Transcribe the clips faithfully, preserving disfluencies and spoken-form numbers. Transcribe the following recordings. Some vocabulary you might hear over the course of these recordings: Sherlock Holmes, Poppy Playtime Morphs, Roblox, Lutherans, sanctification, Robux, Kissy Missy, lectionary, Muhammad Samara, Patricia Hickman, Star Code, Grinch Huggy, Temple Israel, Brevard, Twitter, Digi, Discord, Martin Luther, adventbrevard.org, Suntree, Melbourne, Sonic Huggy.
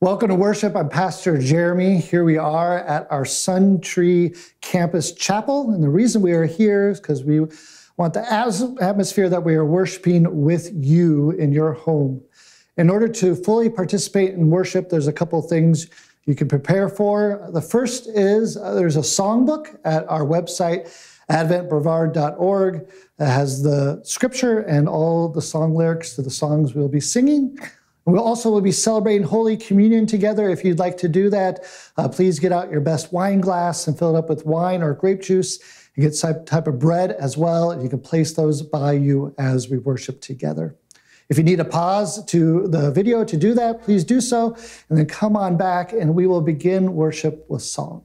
Welcome to worship. I'm Pastor Jeremy. Here we are at our Suntree Campus Chapel. And the reason we are here is because we want the atmosphere that we are worshiping with you in your home. In order to fully participate in worship, there's a couple things you can prepare for. The first is uh, there's a songbook at our website, advent brevard dot org, that has the scripture and all the song lyrics to the songs we'll be singing. We also will be celebrating Holy Communion together. If you'd like to do that, uh, please get out your best wine glass and fill it up with wine or grape juice. You get some type of bread as well, and you can place those by you as we worship together. If you need a pause to the video to do that, please do so, and then come on back, and we will begin worship with song.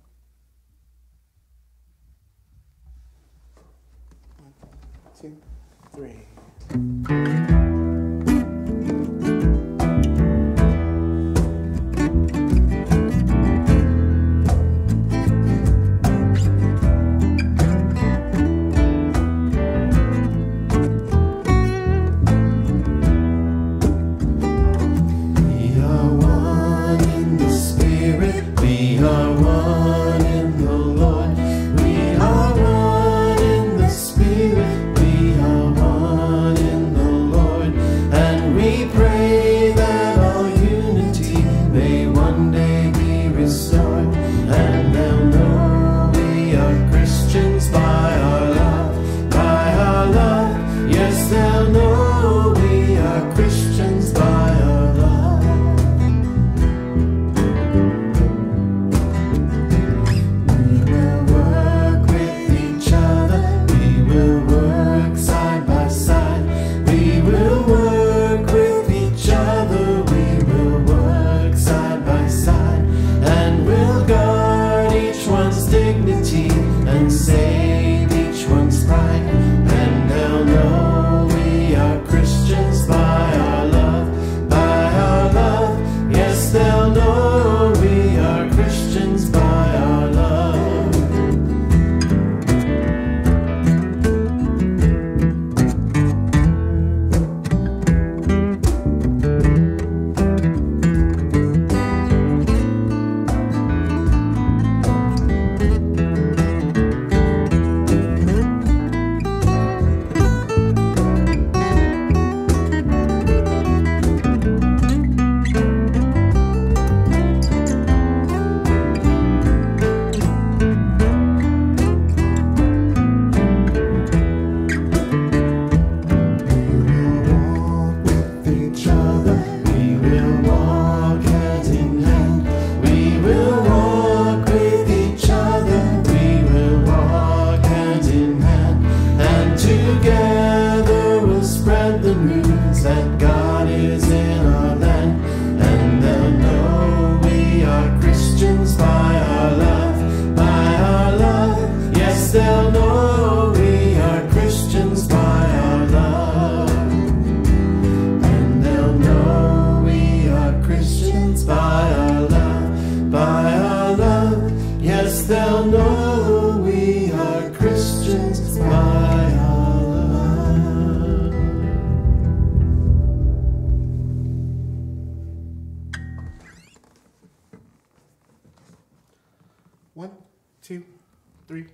One, two, three.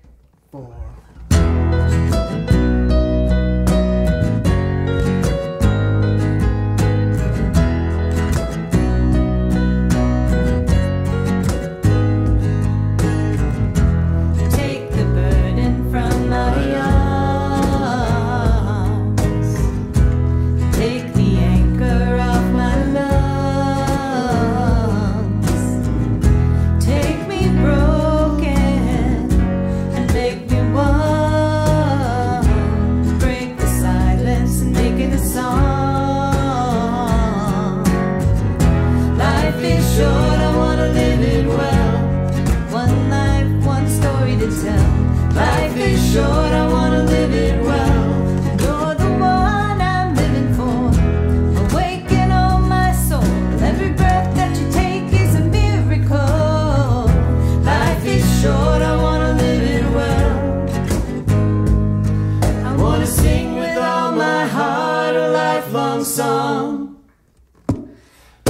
Song.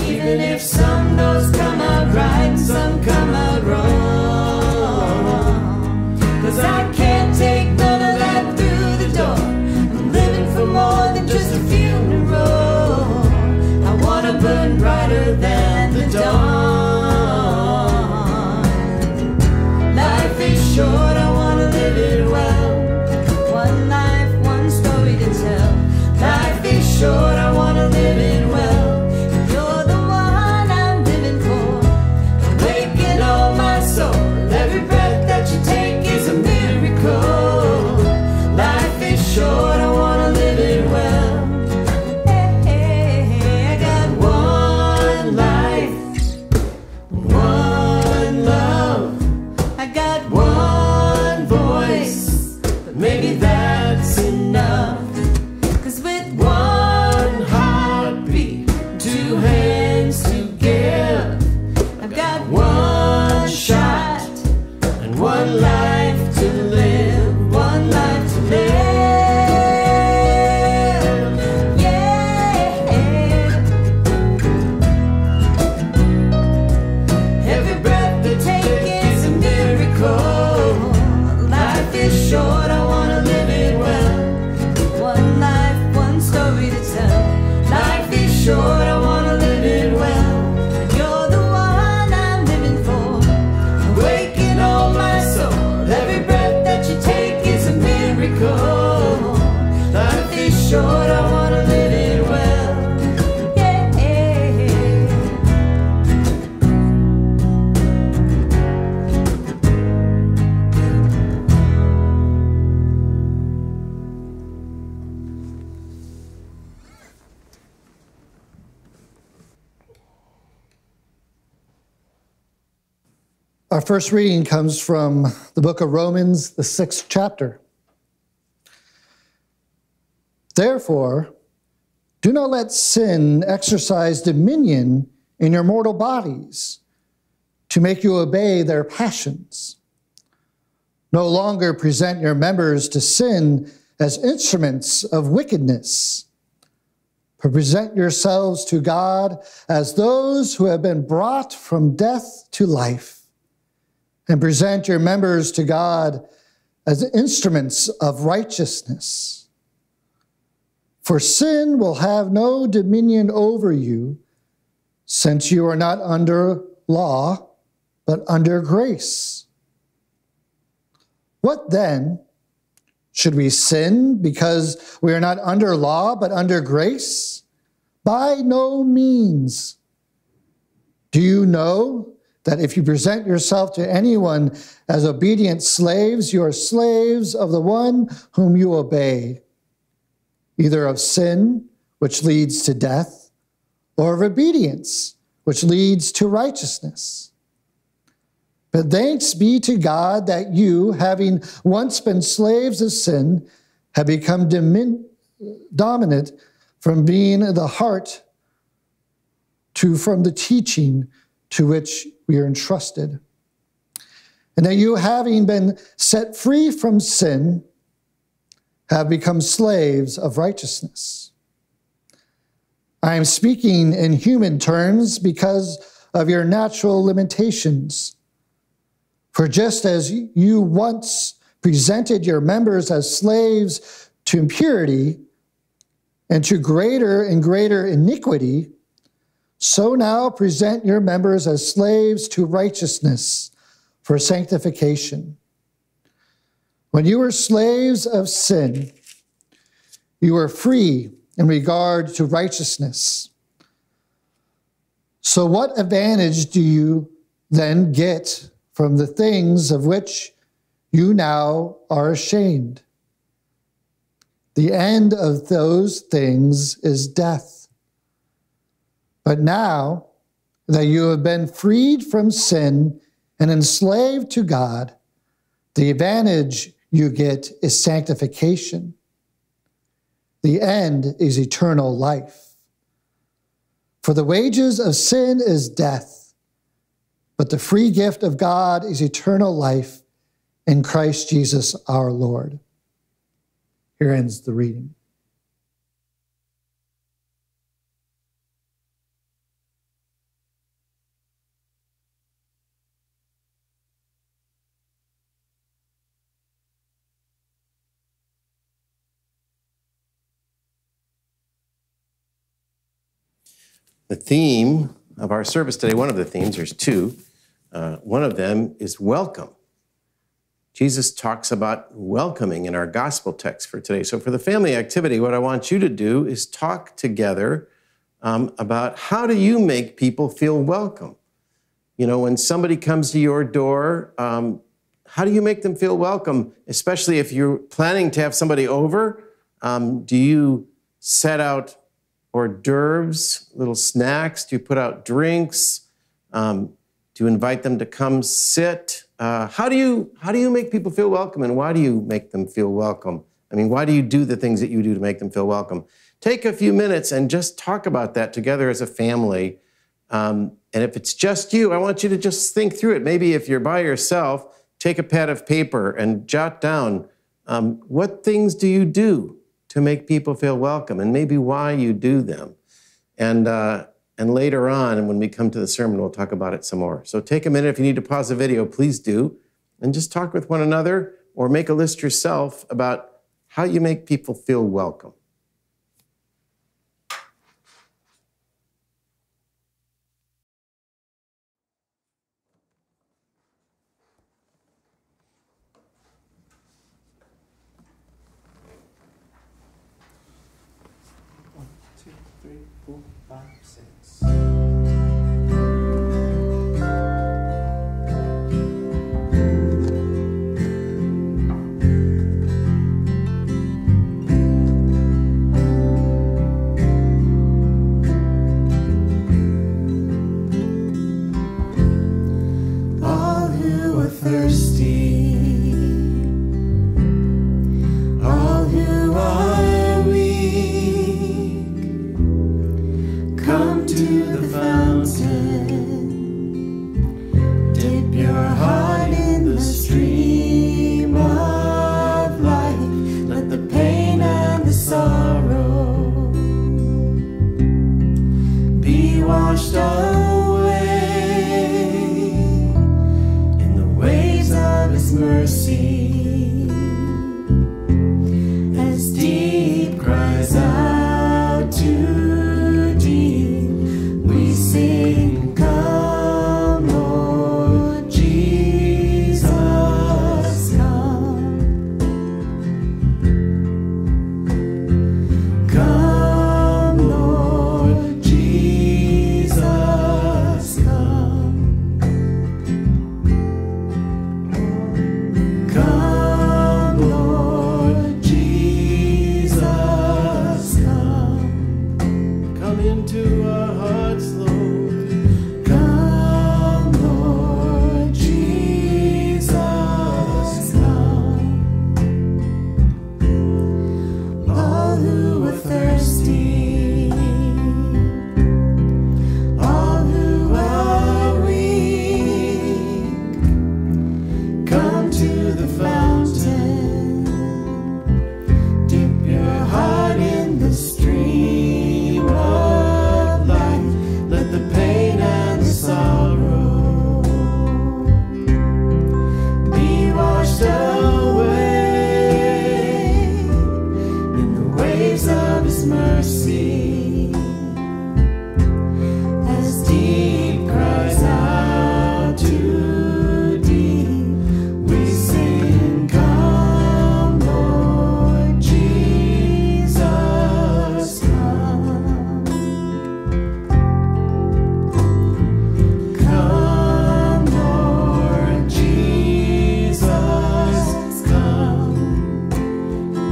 Even if some knows. right, some come out wrong. Cause I can't take none of that through the door. I'm living for more than just a funeral. I wanna burn brighter than the dawn. Life is short, I wanna live it well. One life, one story to tell. Life is short, I wanna live it well. Our first reading comes from the book of Romans, the sixth chapter. Therefore, do not let sin exercise dominion in your mortal bodies to make you obey their passions. No longer present your members to sin as instruments of wickedness, but present yourselves to God as those who have been brought from death to life. And present your members to God as instruments of righteousness. For sin will have no dominion over you, since you are not under law, but under grace. What then? Should we sin because we are not under law, but under grace? By no means. Do you know that if you present yourself to anyone as obedient slaves, you are slaves of the one whom you obey, either of sin, which leads to death, or of obedience, which leads to righteousness. But thanks be to God that you, having once been slaves of sin, have become dominant from being the heart to from the teaching to which we are entrusted. And that you, having been set free from sin, have become slaves of righteousness. I am speaking in human terms because of your natural limitations. For just as you once presented your members as slaves to impurity and to greater and greater iniquity, so now present your members as slaves to righteousness for sanctification. When you were slaves of sin, you were free in regard to righteousness. So what advantage do you then get from the things of which you now are ashamed? The end of those things is death. But now that you have been freed from sin and enslaved to God, the advantage you get is sanctification. The end is eternal life. For the wages of sin is death, but the free gift of God is eternal life in Christ Jesus our Lord. Here ends the reading. The theme of our service today, one of the themes, there's two. Uh, one of them is welcome. Jesus talks about welcoming in our gospel text for today. So for the family activity, what I want you to do is talk together um, about how do you make people feel welcome? You know, when somebody comes to your door, um, how do you make them feel welcome? Especially if you're planning to have somebody over, um, do you set out hors d'oeuvres, little snacks? Do you put out drinks? Um, do you invite them to come sit? Uh, how do you how do you make people feel welcome, and why do you make them feel welcome? I mean, why do you do the things that you do to make them feel welcome? Take a few minutes and just talk about that together as a family. Um, and if it's just you, I want you to just think through it. Maybe if you're by yourself, take a pad of paper and jot down um, what things do you do to make people feel welcome, and maybe why you do them. And, uh, and later on, when we come to the sermon, we'll talk about it some more. So take a minute. If you need to pause the video, please do, and just talk with one another or make a list yourself about how you make people feel welcome.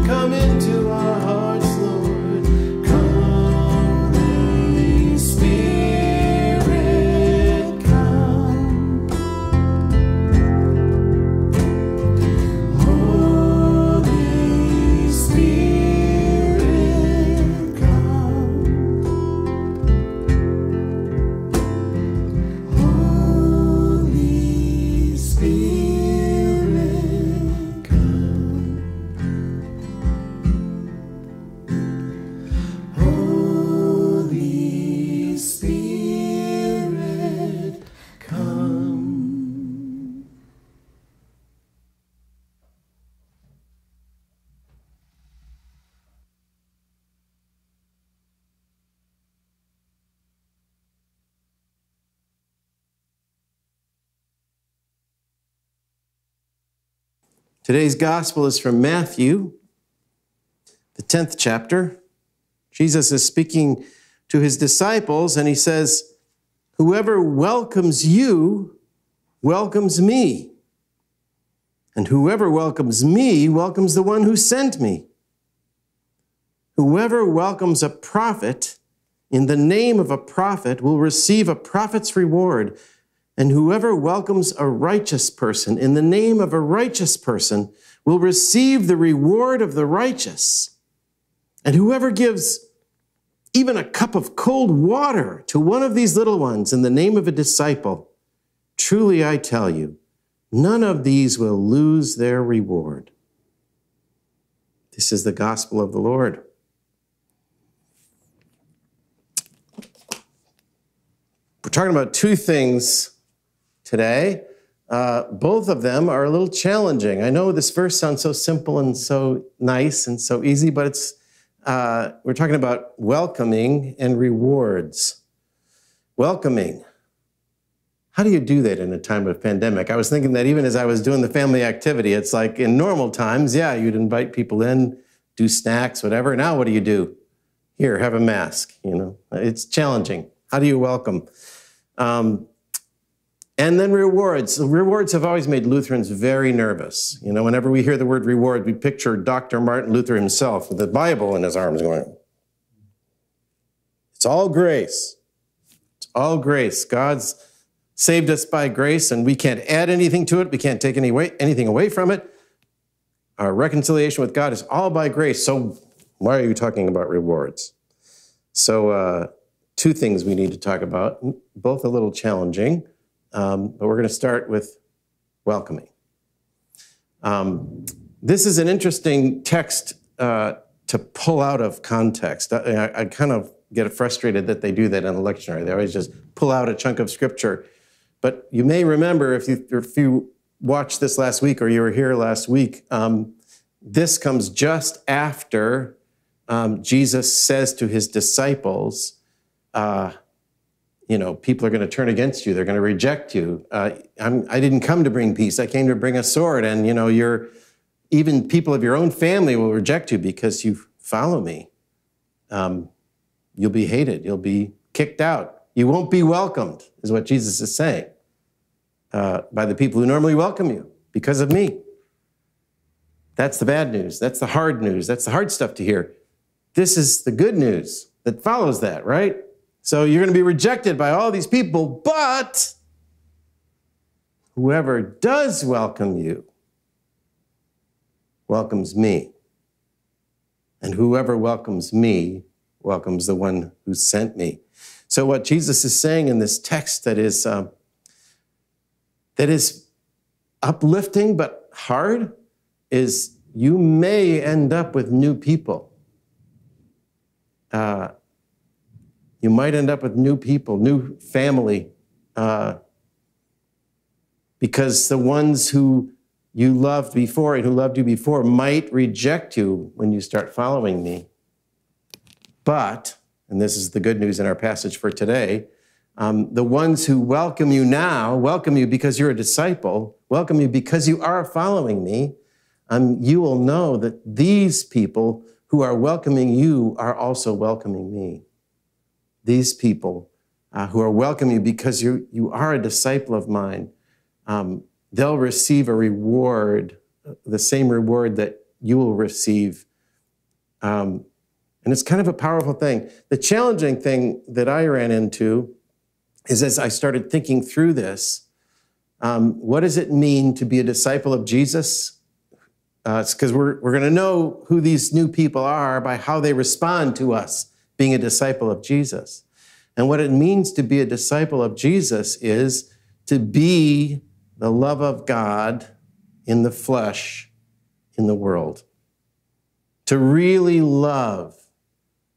Come into our hearts, Lord. Come. Today's gospel is from Matthew, the tenth chapter. Jesus is speaking to his disciples, and he says, "Whoever welcomes you welcomes me, and whoever welcomes me welcomes the one who sent me. Whoever welcomes a prophet in the name of a prophet will receive a prophet's reward. And whoever welcomes a righteous person in the name of a righteous person will receive the reward of the righteous. And whoever gives even a cup of cold water to one of these little ones in the name of a disciple, truly I tell you, none of these will lose their reward." This is the gospel of the Lord. We're talking about two things today. Uh, both of them are a little challenging. I know this verse sounds so simple and so nice and so easy, but it's uh, we're talking about welcoming and rewards. Welcoming. How do you do that in a time of pandemic? I was thinking that even as I was doing the family activity, it's like in normal times, yeah, you'd invite people in, do snacks, whatever. Now what do you do? Here, have a mask, you know. It's challenging. How do you welcome? Um, And then rewards. Rewards have always made Lutherans very nervous. You know, whenever we hear the word reward, we picture Doctor Martin Luther himself with the Bible in his arms going, it's all grace. It's all grace. God's saved us by grace, and we can't add anything to it. We can't take any way, anything away from it. Our reconciliation with God is all by grace. So why are you talking about rewards? So uh, two things we need to talk about, both a little challenging. Um, but we're going to start with welcoming. Um, this is an interesting text uh, to pull out of context. I, I kind of get frustrated that they do that in the lectionary. They always just pull out a chunk of scripture. But you may remember, if you, if you watched this last week or you were here last week, um, this comes just after um, Jesus says to his disciples, uh, you know, people are going to turn against you. They're going to reject you. Uh, I'm, I didn't come to bring peace. I came to bring a sword. And, you know, you're, even people of your own family will reject you because you follow me. Um, you'll be hated. You'll be kicked out. You won't be welcomed, is what Jesus is saying, uh, by the people who normally welcome you because of me. That's the bad news. That's the hard news. That's the hard stuff to hear. This is the good news that follows that, right? So you're going to be rejected by all these people, but whoever does welcome you welcomes me. And whoever welcomes me welcomes the one who sent me. So what Jesus is saying in this text that is, um, that is uplifting but hard is you may end up with new people. Uh, You might end up with new people, new family, uh, because the ones who you loved before and who loved you before might reject you when you start following me. But, and this is the good news in our passage for today, um, the ones who welcome you now, welcome you because you're a disciple, welcome you because you are following me, um, you will know that these people who are welcoming you are also welcoming me. These people uh, who are welcoming you because you, you are a disciple of mine, um, they'll receive a reward, the same reward that you will receive. Um, and it's kind of a powerful thing. The challenging thing that I ran into is as I started thinking through this, um, what does it mean to be a disciple of Jesus? Uh, it's because we're, we're going to know who these new people are by how they respond to us being a disciple of Jesus. And what it means to be a disciple of Jesus is to be the love of God in the flesh, in the world. To really love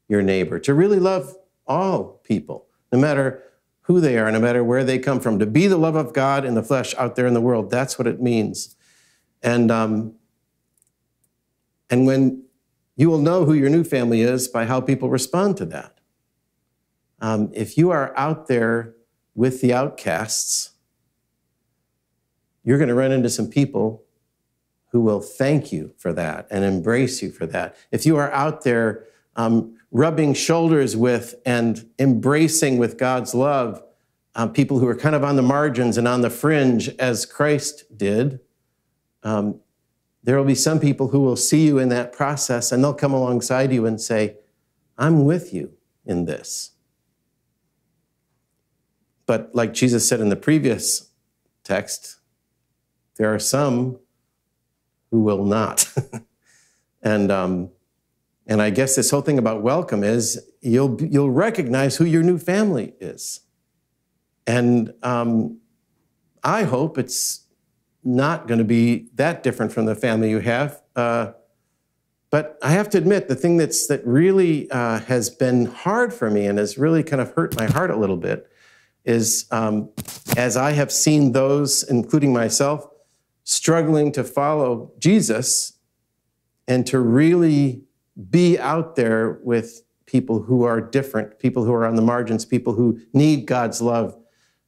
your neighbor, to really love all people, no matter who they are, no matter where they come from, to be the love of God in the flesh out there in the world. That's what it means. And, um, and when you will know who your new family is by how people respond to that. Um, if you are out there with the outcasts, you're going to run into some people who will thank you for that and embrace you for that. If you are out there um, rubbing shoulders with and embracing with God's love um, people who are kind of on the margins and on the fringe as Christ did, um, there will be some people who will see you in that process and they'll come alongside you and say, I'm with you in this. But like Jesus said in the previous text, there are some who will not. and um, and I guess this whole thing about welcome is you'll, you'll recognize who your new family is. And um, I hope it's not going to be that different from the family you have. Uh, but I have to admit, the thing that's that really uh, has been hard for me and has really kind of hurt my heart a little bit is um, as I have seen those, including myself, struggling to follow Jesus and to really be out there with people who are different, people who are on the margins, people who need God's love,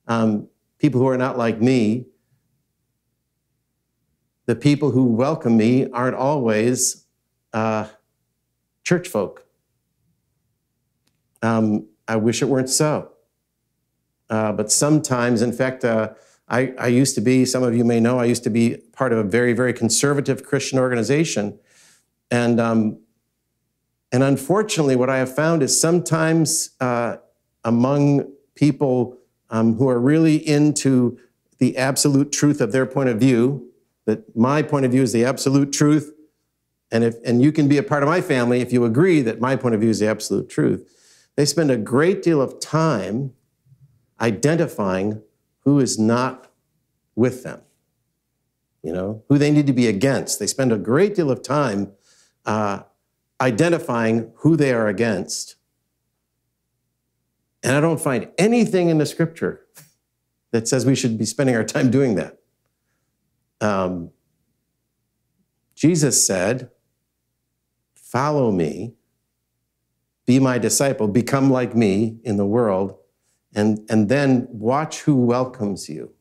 um, people who are not like me. The people who welcome me aren't always uh, church folk. Um, I wish it weren't so. Uh, but sometimes, in fact, uh, I, I used to be, some of you may know, I used to be part of a very, very conservative Christian organization. And, um, and unfortunately, what I have found is sometimes uh, among people um, who are really into the absolute truth of their point of view, that my point of view is the absolute truth, and, if, and you can be a part of my family if you agree that my point of view is the absolute truth. They spend a great deal of time identifying who is not with them, you know, who they need to be against. They spend a great deal of time uh, identifying who they are against. And I don't find anything in the scripture that says we should be spending our time doing that. Um, Jesus said, follow me, be my disciple, become like me in the world, and, and then watch who welcomes you.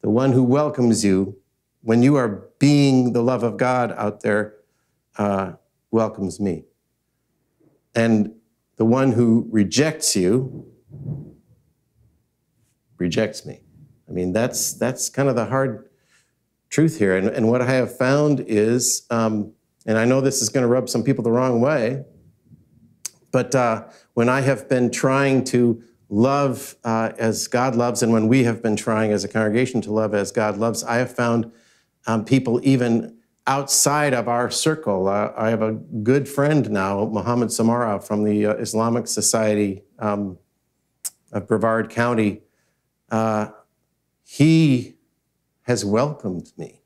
The one who welcomes you, when you are being the love of God out there, uh, welcomes me. And the one who rejects you, rejects me. I mean, that's, that's kind of the hard truth here. And, and what I have found is, um, and I know this is going to rub some people the wrong way, but uh, when I have been trying to love uh, as God loves, and when we have been trying as a congregation to love as God loves, I have found um, people even outside of our circle. Uh, I have a good friend now, Muhammad Samara, from the uh, Islamic Society um, of Brevard County. Uh, He has welcomed me.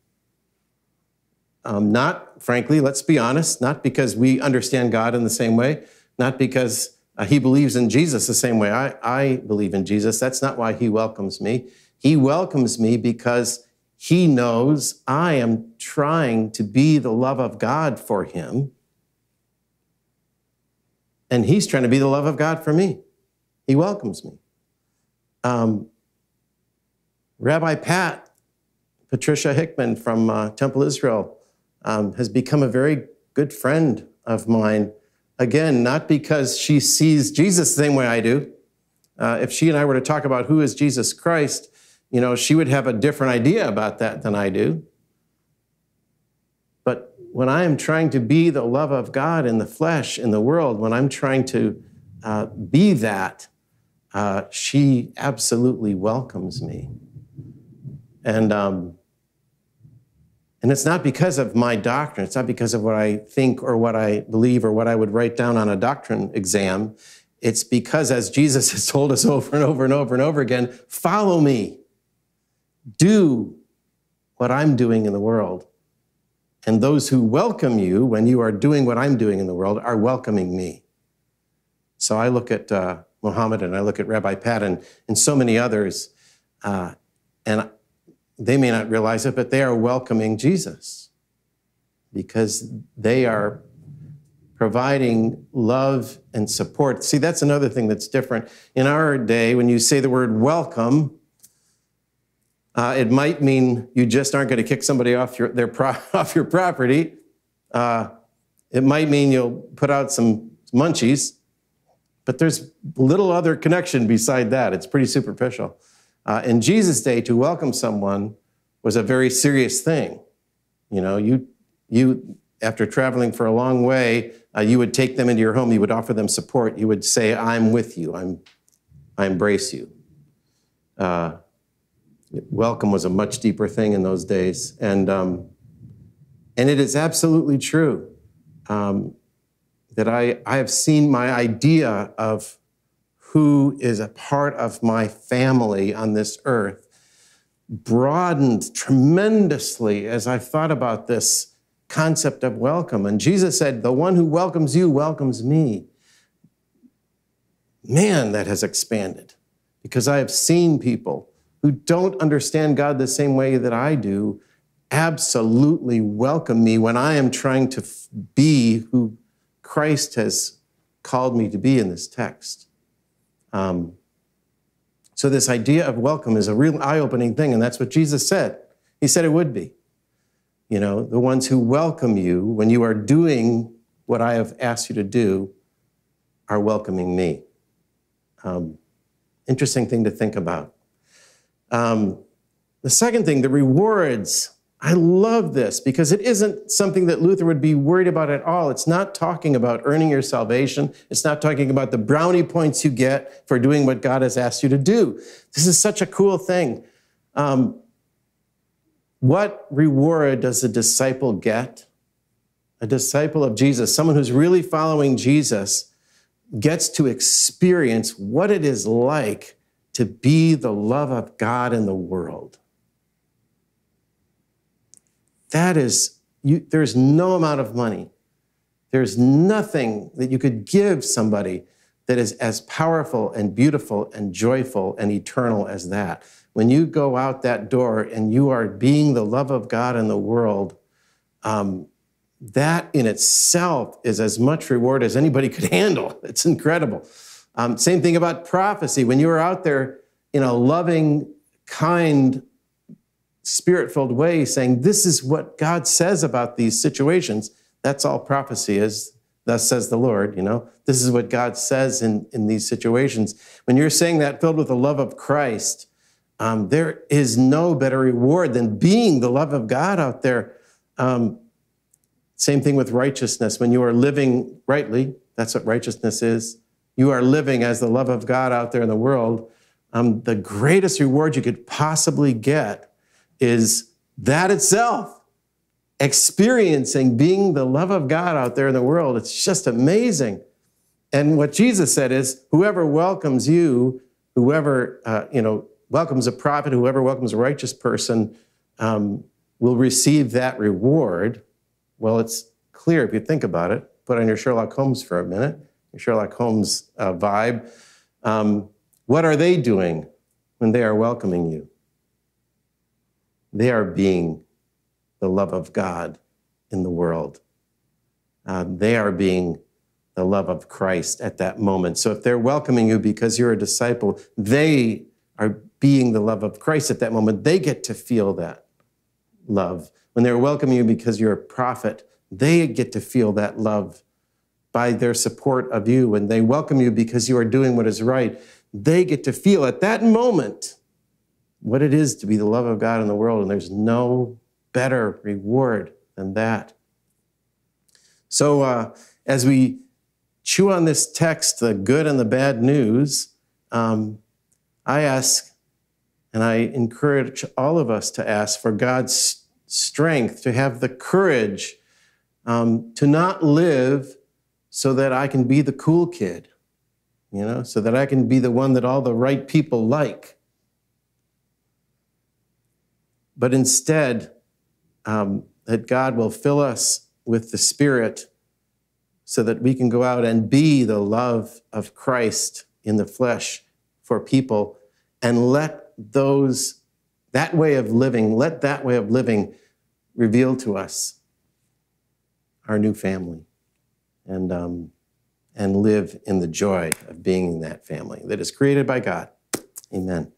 Um, not, frankly, let's be honest, not because we understand God in the same way, not because uh, he believes in Jesus the same way I, I believe in Jesus. That's not why he welcomes me. He welcomes me because he knows I am trying to be the love of God for him, and he's trying to be the love of God for me. He welcomes me. Um, Rabbi Pat, Patricia Hickman from uh, Temple Israel, um, has become a very good friend of mine. Again, not because she sees Jesus the same way I do. Uh, if she and I were to talk about who is Jesus Christ, you know, she would have a different idea about that than I do. But when I am trying to be the love of God in the flesh, in the world, when I'm trying to uh, be that, uh, she absolutely welcomes me. And, um, and it's not because of my doctrine. It's not because of what I think or what I believe or what I would write down on a doctrine exam. It's because, as Jesus has told us over and over and over and over again, follow me. Do what I'm doing in the world. And those who welcome you when you are doing what I'm doing in the world are welcoming me. So I look at uh, Muhammad, and I look at Rabbi Pat and, and so many others, uh, and I, they may not realize it, but they are welcoming Jesus because they are providing love and support. See, that's another thing that's different. In our day, when you say the word welcome, Uh, it might mean you just aren't going to kick somebody off your, their pro off your property. Uh, it might mean you'll put out some munchies, but there's little other connection beside that. It's pretty superficial. Uh, in Jesus' day, to welcome someone was a very serious thing. You know, you, you after traveling for a long way, uh, you would take them into your home. You would offer them support. You would say, I'm with you. I'm, I embrace you. Uh, welcome was a much deeper thing in those days. And, um, and it is absolutely true um, that I, I have seen my idea of who is a part of my family on this earth broadened tremendously as I've thought about this concept of welcome. And Jesus said, the one who welcomes you welcomes me. Man, that has expanded, because I have seen people who don't understand God the same way that I do absolutely welcome me when I am trying to be who Christ has called me to be in this text. Um, so this idea of welcome is a real eye-opening thing, and that's what Jesus said. He said it would be. You know, the ones who welcome you when you are doing what I have asked you to do are welcoming me. Um, interesting thing to think about. Um, the second thing, the rewards. I love this because it isn't something that Luther would be worried about at all. It's not talking about earning your salvation. It's not talking about the brownie points you get for doing what God has asked you to do. This is such a cool thing. Um, what reward does a disciple get? A disciple of Jesus, someone who's really following Jesus, gets to experience what it is like to be the love of God in the world. That is, you, there's no amount of money. There's nothing that you could give somebody that is as powerful and beautiful and joyful and eternal as that. When you go out that door and you are being the love of God in the world, um, that in itself is as much reward as anybody could handle. It's incredible. Um, same thing about prophecy. When you are out there in a loving, kind, Spirit-filled way saying, this is what God says about these situations. That's all prophecy is. Thus says the Lord, you know. This is what God says in, in these situations. When you're saying that filled with the love of Christ, um, there is no better reward than being the love of God out there. Um, same thing with righteousness. When you are living rightly, that's what righteousness is. You are living as the love of God out there in the world. Um, the greatest reward you could possibly get is that itself, experiencing being the love of God out there in the world. It's just amazing. And what Jesus said is, whoever welcomes you, whoever uh, you know welcomes a prophet, whoever welcomes a righteous person, um, will receive that reward. Well, it's clear if you think about it. Put on your Sherlock Holmes for a minute, your Sherlock Holmes uh, vibe. Um, what are they doing when they are welcoming you? They are being the love of God in the world. Uh, they are being the love of Christ at that moment. So if they're welcoming you because you're a disciple, they are being the love of Christ at that moment. They get to feel that love. When they're welcoming you because you're a prophet, they get to feel that love by their support of you. When they welcome you because you are doing what is right, they get to feel at that moment what it is to be the love of God in the world, and there's no better reward than that. So uh, as we chew on this text, the good and the bad news, um, I ask, and I encourage all of us to ask for God's strength, to have the courage um, to not live so that I can be the cool kid, you know, so that I can be the one that all the right people like. But instead, um, that God will fill us with the Spirit so that we can go out and be the love of Christ in the flesh for people, and let those, that way of living, let that way of living reveal to us our new family, and, um, and live in the joy of being in that family that is created by God. Amen.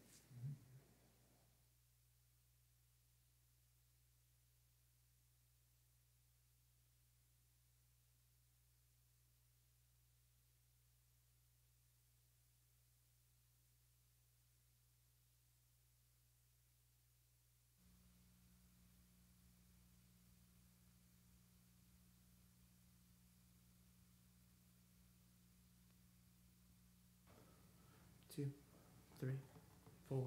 two, three, four.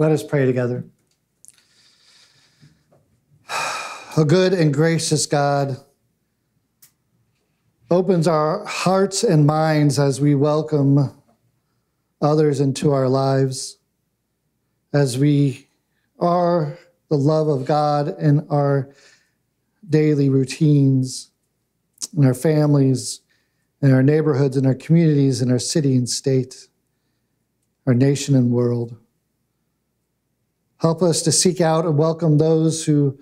Let us pray together. A good and gracious God opens our hearts and minds as we welcome others into our lives, as we are the love of God in our daily routines, in our families, in our neighborhoods, in our communities, in our city and state, our nation and world. Help us to seek out and welcome those who,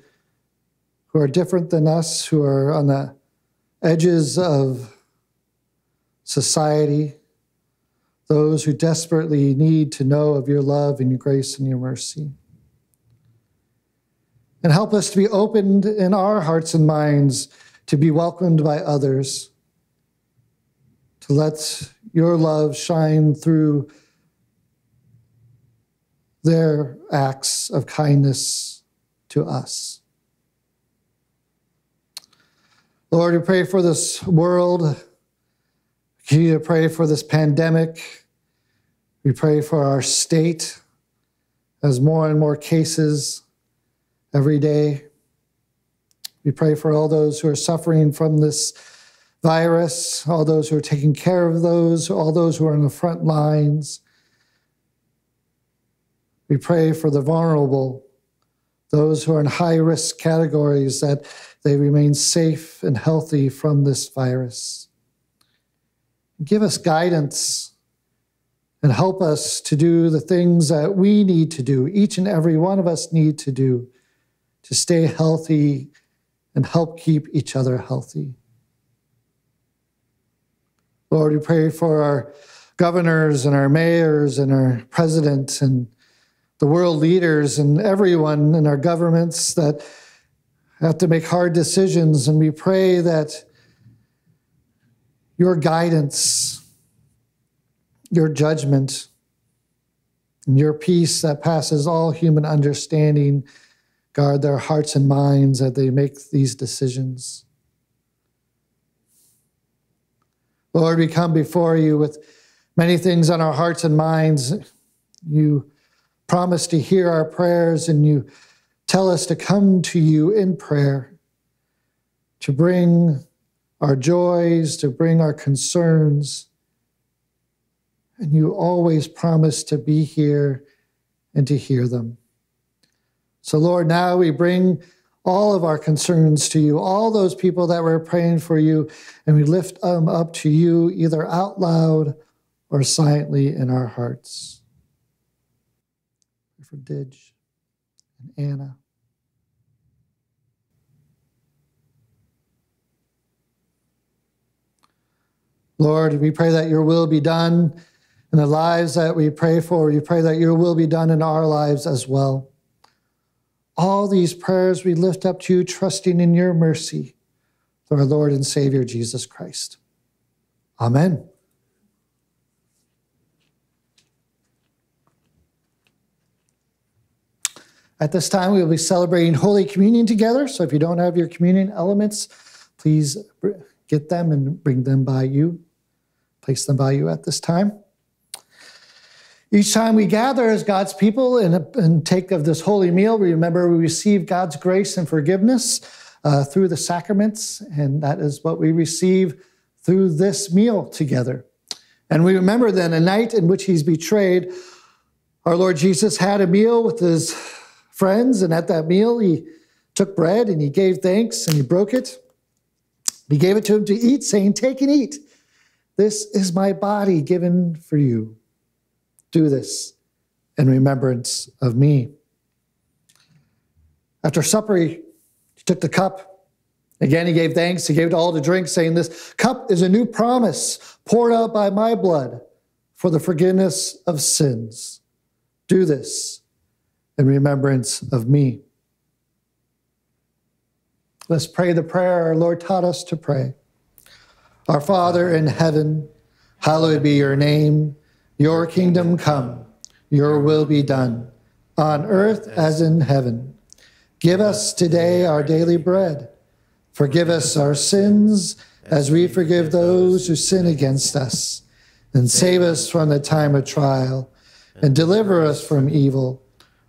who are different than us, who are on the edges of society, those who desperately need to know of your love and your grace and your mercy. And help us to be opened in our hearts and minds to be welcomed by others, to let your love shine through their acts of kindness to us. Lord, we pray for this world. We continue to pray for this pandemic. We pray for our state as more and more cases every day. We pray for all those who are suffering from this virus, all those who are taking care of those, all those who are on the front lines. We pray for the vulnerable, those who are in high-risk categories, that they remain safe and healthy from this virus. Give us guidance and help us to do the things that we need to do, each and every one of us need to do, to stay healthy and help keep each other healthy. Lord, we pray for our governors and our mayors and our presidents and the world leaders and everyone in our governments that have to make hard decisions. And we pray that your guidance, your judgment, and your peace that passes all human understanding guard their hearts and minds as they make these decisions. Lord, we come before you with many things on our hearts and minds. You promise to hear our prayers, and you tell us to come to you in prayer, to bring our joys, to bring our concerns. And you always promise to be here and to hear them. So, Lord, now we bring all of our concerns to you, all those people that we're praying for you, and we lift them up to you either out loud or silently in our hearts. For Didge and Anna. Lord, we pray that your will be done in the lives that we pray for. We pray that your will be done in our lives as well. All these prayers we lift up to you, trusting in your mercy, through our Lord and Savior, Jesus Christ. Amen. At this time, we will be celebrating Holy Communion together. So if you don't have your communion elements, please get them and bring them by you. Place them by you at this time. Each time we gather as God's people and, and take of this holy meal, we remember we receive God's grace and forgiveness uh, through the sacraments, and that is what we receive through this meal together. And we remember then a night in which he's betrayed, our Lord Jesus had a meal with his friends, and at that meal, he took bread and he gave thanks and he broke it. He gave it to him to eat, saying, "Take and eat. This is my body given for you. Do this in remembrance of me." After supper, he took the cup. Again, he gave thanks. He gave it all to drink, saying, "This cup is a new promise poured out by my blood for the forgiveness of sins. Do this in remembrance of me." Let's pray the prayer our Lord taught us to pray. Our Father in heaven, hallowed be your name. Your kingdom come, your will be done, on earth as in heaven. Give us today our daily bread. Forgive us our sins as we forgive those who sin against us. And save us from the time of trial, and deliver us from evil.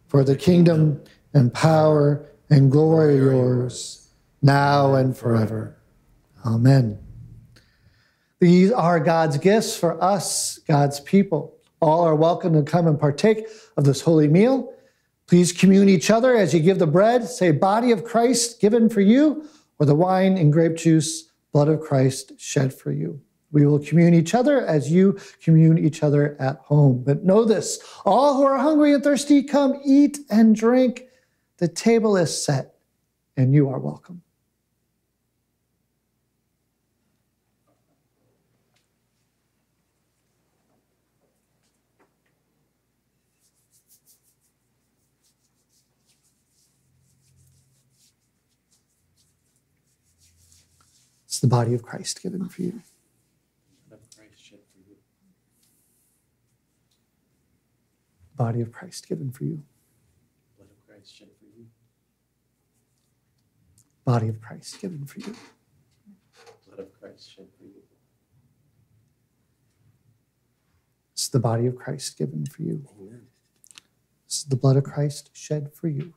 for the kingdom and power and glory are yours, now and forever. Amen. These are God's gifts for us, God's people. All are welcome to come and partake of this holy meal. Please commune each other as you give the bread. Say, body of Christ given for you, or the wine and grape juice, blood of Christ shed for you. We will commune each other as you commune each other at home. But know this, all who are hungry and thirsty, come eat and drink. The table is set, and you are welcome. It's the body of Christ given for you. The body of Christ given for you. Blood of Christ shed for you. Body of Christ given for you. Blood of Christ shed for you. It's the body of Christ given for you. Amen. It's the blood of Christ shed for you.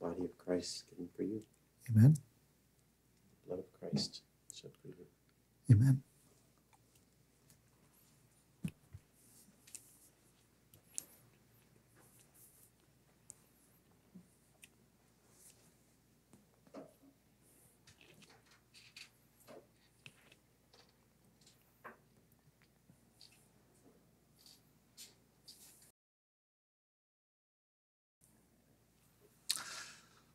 Body of Christ given for you. Amen. Blood of Christ shed for you. Amen.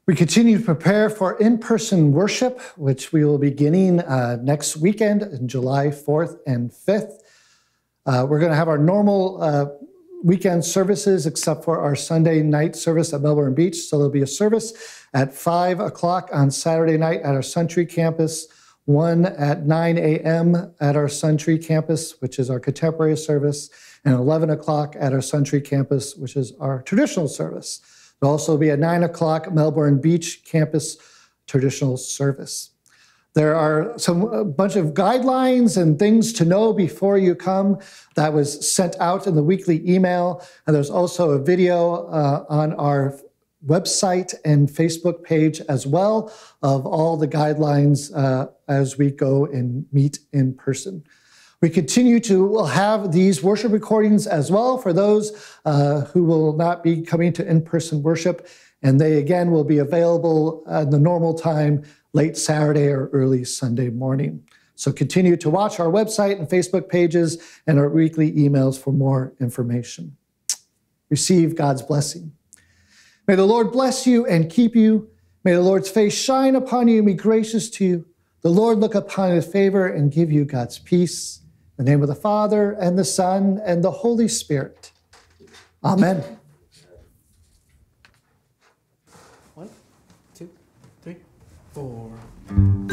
We continue to prepare for in-person worship, which we will be beginning uh, next weekend, on July fourth and fifth. Uh, we're going to have our normal uh, weekend services, except for our Sunday night service at Melbourne Beach. So there'll be a service at five o'clock on Saturday night at our Suntree campus, one at nine a m at our Suntree campus, which is our contemporary service, and eleven o'clock at our Suntree campus, which is our traditional service. There'll also be a nine o'clock Melbourne Beach campus traditional service. There are some a bunch of guidelines and things to know before you come that was sent out in the weekly email. And there's also a video uh, on our website and Facebook page as well of all the guidelines uh, as we go and meet in person. We continue to have these worship recordings as well for those uh, who will not be coming to in-person worship, and they again will be available at the normal time, late Saturday or early Sunday morning. So continue to watch our website and Facebook pages and our weekly emails for more information. Receive God's blessing. May the Lord bless you and keep you. May the Lord's face shine upon you and be gracious to you. The Lord look upon his favor and give you God's peace. In the name of the Father, and the Son, and the Holy Spirit. Amen. One, two, three, four. Oh,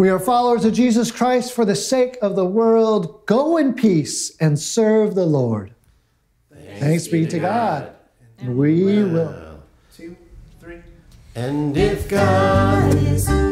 We are followers of Jesus Christ for the sake of the world. Go in peace and serve the Lord. Thanks, Thanks be to God. God. And we will. Two, three. And if God is